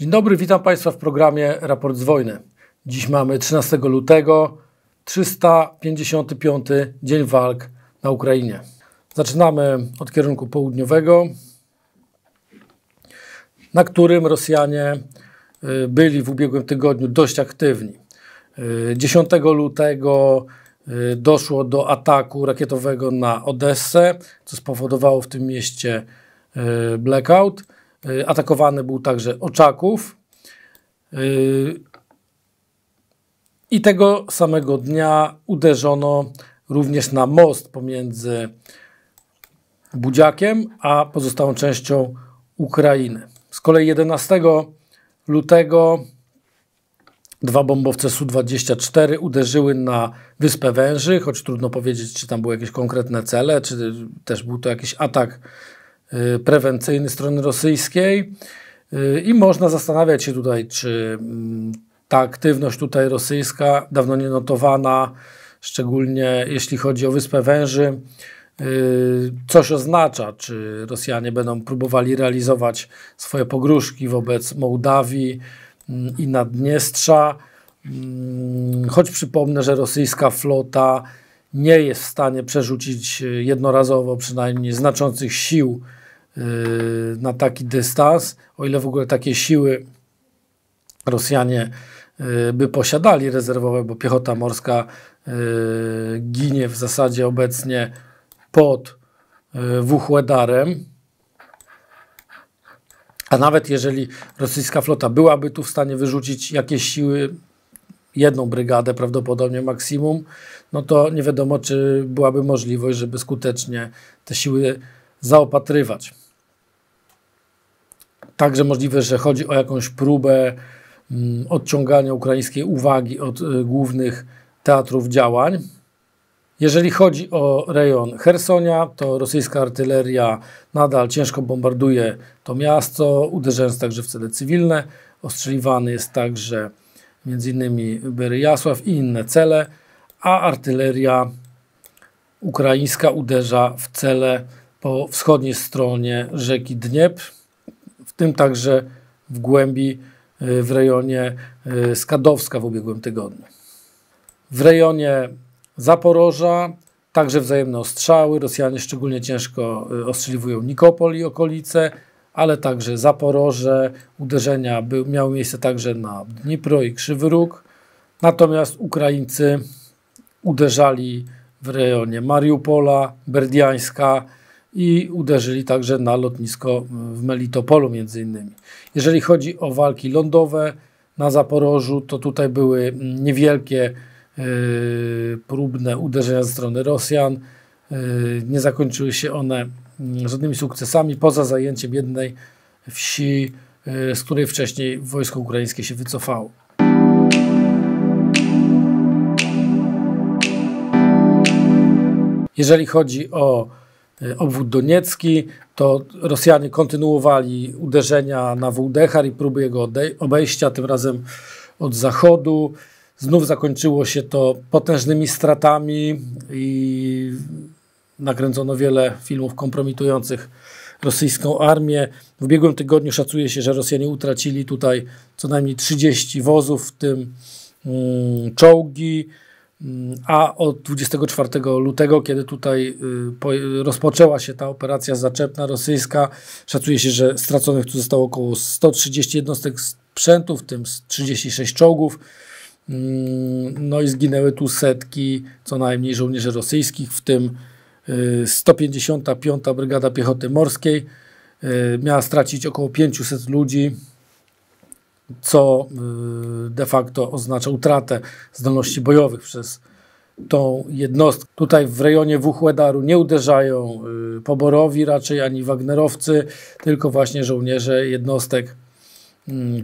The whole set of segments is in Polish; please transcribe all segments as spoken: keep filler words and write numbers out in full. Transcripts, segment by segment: Dzień dobry, witam Państwa w programie Raport z wojny. Dziś mamy trzynastego lutego, trzysta pięćdziesiąty piąty dzień walk na Ukrainie. Zaczynamy od kierunku południowego, na którym Rosjanie byli w ubiegłym tygodniu dość aktywni. dziesiątego lutego doszło do ataku rakietowego na Odessę, co spowodowało w tym mieście blackout. Atakowany był także Oczaków i tego samego dnia uderzono również na most pomiędzy Budziakiem a pozostałą częścią Ukrainy. Z kolei jedenastego lutego dwa bombowce su dwadzieścia cztery uderzyły na Wyspę Węży, choć trudno powiedzieć, czy tam były jakieś konkretne cele, czy też był to jakiś atak prewencyjny strony rosyjskiej i można zastanawiać się tutaj, czy ta aktywność tutaj rosyjska, dawno nienotowana, szczególnie jeśli chodzi o Wyspę Węży, coś oznacza, czy Rosjanie będą próbowali realizować swoje pogróżki wobec Mołdawii i Naddniestrza, choć przypomnę, że rosyjska flota nie jest w stanie przerzucić jednorazowo przynajmniej znaczących sił na taki dystans, o ile w ogóle takie siły Rosjanie by posiadali rezerwowe, bo piechota morska ginie w zasadzie obecnie pod Wuhłedarem. A nawet jeżeli rosyjska flota byłaby tu w stanie wyrzucić jakieś siły, jedną brygadę prawdopodobnie maksimum, no to nie wiadomo, czy byłaby możliwość, żeby skutecznie te siły zaopatrywać. Także możliwe, że chodzi o jakąś próbę mm, odciągania ukraińskiej uwagi od y, głównych teatrów działań. Jeżeli chodzi o rejon Hersonia, to rosyjska artyleria nadal ciężko bombarduje to miasto, uderzając także w cele cywilne. Ostrzeliwany jest także między innymi Beriasław i inne cele, a artyleria ukraińska uderza w cele po wschodniej stronie rzeki Dniepr, w tym także w głębi w rejonie Skadowska w ubiegłym tygodniu. W rejonie Zaporoża także wzajemne ostrzały. Rosjanie szczególnie ciężko ostrzeliwują Nikopol i okolice, ale także Zaporoże. Uderzenia by, miały miejsce także na Dnipro i Krzywy Róg. Natomiast Ukraińcy uderzali w rejonie Mariupola, Berdiańska i uderzyli także na lotnisko w Melitopolu między innymi. Jeżeli chodzi o walki lądowe na Zaporożu, to tutaj były niewielkie yy, próbne uderzenia ze strony Rosjan. Yy, nie zakończyły się one żadnymi sukcesami, poza zajęciem jednej wsi, z której wcześniej wojsko ukraińskie się wycofało. Jeżeli chodzi o obwód doniecki, to Rosjanie kontynuowali uderzenia na Wuhłedar i próby jego obejścia, tym razem od zachodu. Znów zakończyło się to potężnymi stratami i nakręcono wiele filmów kompromitujących rosyjską armię. W ubiegłym tygodniu szacuje się, że Rosjanie utracili tutaj co najmniej trzydzieści wozów, w tym mm, czołgi, a od dwudziestego czwartego lutego, kiedy tutaj y, po, rozpoczęła się ta operacja zaczepna rosyjska, szacuje się, że straconych tu zostało około sto trzydzieści jednostek sprzętu, w tym trzydzieści sześć czołgów. Y, no i zginęły tu setki co najmniej żołnierzy rosyjskich, w tym sto pięćdziesiąta piąta Brygada Piechoty Morskiej miała stracić około pięćset ludzi, co de facto oznacza utratę zdolności bojowych przez tą jednostkę. Tutaj w rejonie Wuhłedaru nie uderzają poborowi raczej ani wagnerowcy, tylko właśnie żołnierze jednostek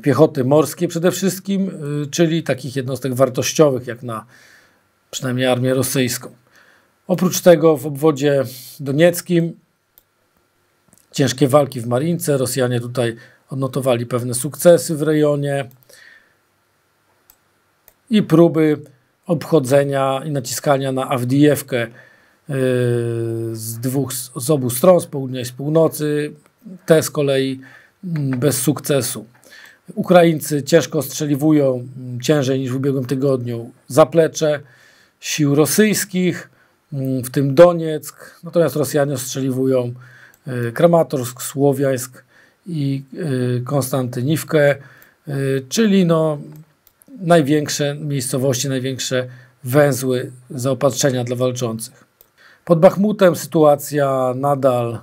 piechoty morskiej przede wszystkim, czyli takich jednostek wartościowych jak na przynajmniej armię rosyjską. Oprócz tego w obwodzie donieckim ciężkie walki w Marince. Rosjanie tutaj odnotowali pewne sukcesy w rejonie i próby obchodzenia i naciskania na Awdijewkę z dwóch, z obu stron, z południa i z północy. Te z kolei bez sukcesu. Ukraińcy ciężko ostrzeliwują, ciężej niż w ubiegłym tygodniu, zaplecze sił rosyjskich, w tym Donieck. Natomiast Rosjanie ostrzeliwują Kramatorsk, Słowiańsk i Konstantyniwkę, czyli no największe miejscowości, największe węzły zaopatrzenia dla walczących. Pod Bachmutem sytuacja nadal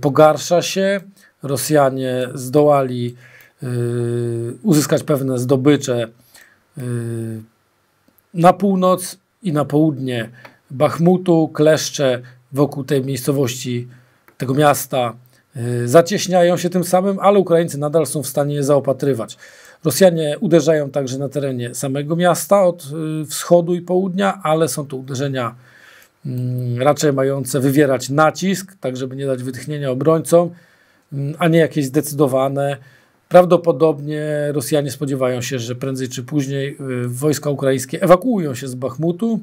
pogarsza się. Rosjanie zdołali uzyskać pewne zdobycze na północ i na południe Bachmutu. Kleszcze wokół tej miejscowości, tego miasta zacieśniają się tym samym, ale Ukraińcy nadal są w stanie je zaopatrywać. Rosjanie uderzają także na terenie samego miasta od wschodu i południa, ale są to uderzenia raczej mające wywierać nacisk, tak żeby nie dać wytchnienia obrońcom, a nie jakieś zdecydowane. Prawdopodobnie Rosjanie spodziewają się, że prędzej czy później wojska ukraińskie ewakuują się z Bachmutu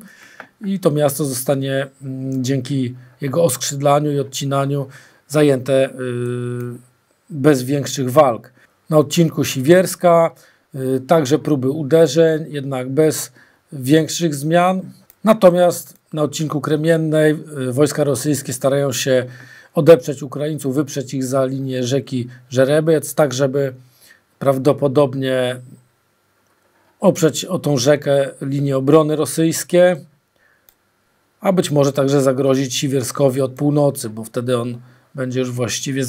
i to miasto zostanie dzięki jego oskrzydlaniu i odcinaniu zajęte bez większych walk. Na odcinku Siwierska także próby uderzeń, jednak bez większych zmian. Natomiast na odcinku Kremiennej wojska rosyjskie starają się odeprzeć Ukraińców, wyprzeć ich za linię rzeki Żerebec, tak żeby prawdopodobnie oprzeć o tą rzekę linie obrony rosyjskie, a być może także zagrozić Siwierskowi od północy, bo wtedy on będzie już właściwie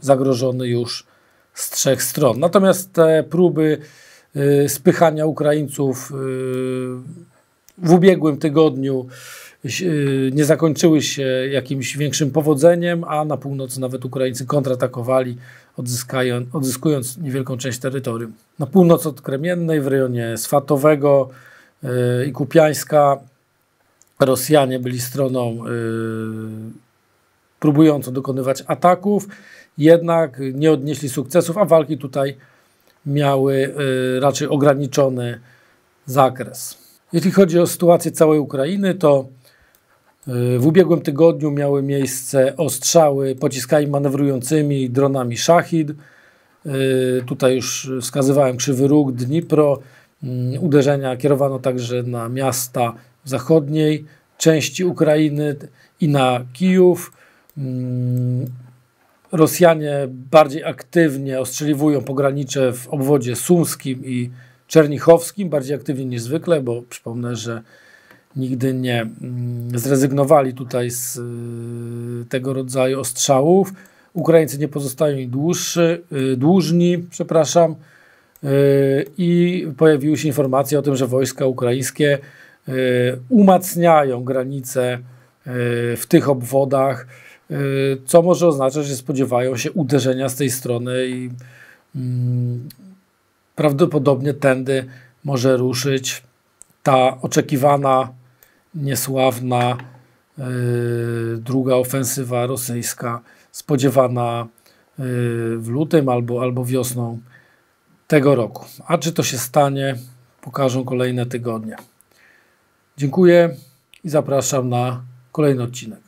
zagrożony już z trzech stron. Natomiast te próby y, spychania Ukraińców y, w ubiegłym tygodniu nie zakończyły się jakimś większym powodzeniem, a na północy nawet Ukraińcy kontratakowali, odzyskując niewielką część terytorium. Na północ od Kremiennej, w rejonie Swatowego i Kupiańska, Rosjanie byli stroną próbującą dokonywać ataków, jednak nie odnieśli sukcesów, a walki tutaj miały raczej ograniczony zakres. Jeśli chodzi o sytuację całej Ukrainy, to w ubiegłym tygodniu miały miejsce ostrzały pociskami manewrującymi i dronami Szachid. Tutaj już wskazywałem Krzywy Róg, Dnipro. Uderzenia kierowano także na miasta zachodniej części Ukrainy i na Kijów. Rosjanie bardziej aktywnie ostrzeliwują pogranicze w obwodzie sumskim i czernichowskim, bardziej aktywnie niż zwykle, bo przypomnę, że nigdy nie zrezygnowali tutaj z tego rodzaju ostrzałów. Ukraińcy nie pozostają dłuższy, dłużni, przepraszam, i pojawiły się informacje o tym, że wojska ukraińskie umacniają granice w tych obwodach, co może oznaczać, że spodziewają się uderzenia z tej strony i prawdopodobnie tędy może ruszyć ta oczekiwana, niesławna yy, druga ofensywa rosyjska, spodziewana yy, w lutym albo, albo wiosną tego roku. A czy to się stanie, pokażą kolejne tygodnie. Dziękuję i zapraszam na kolejny odcinek.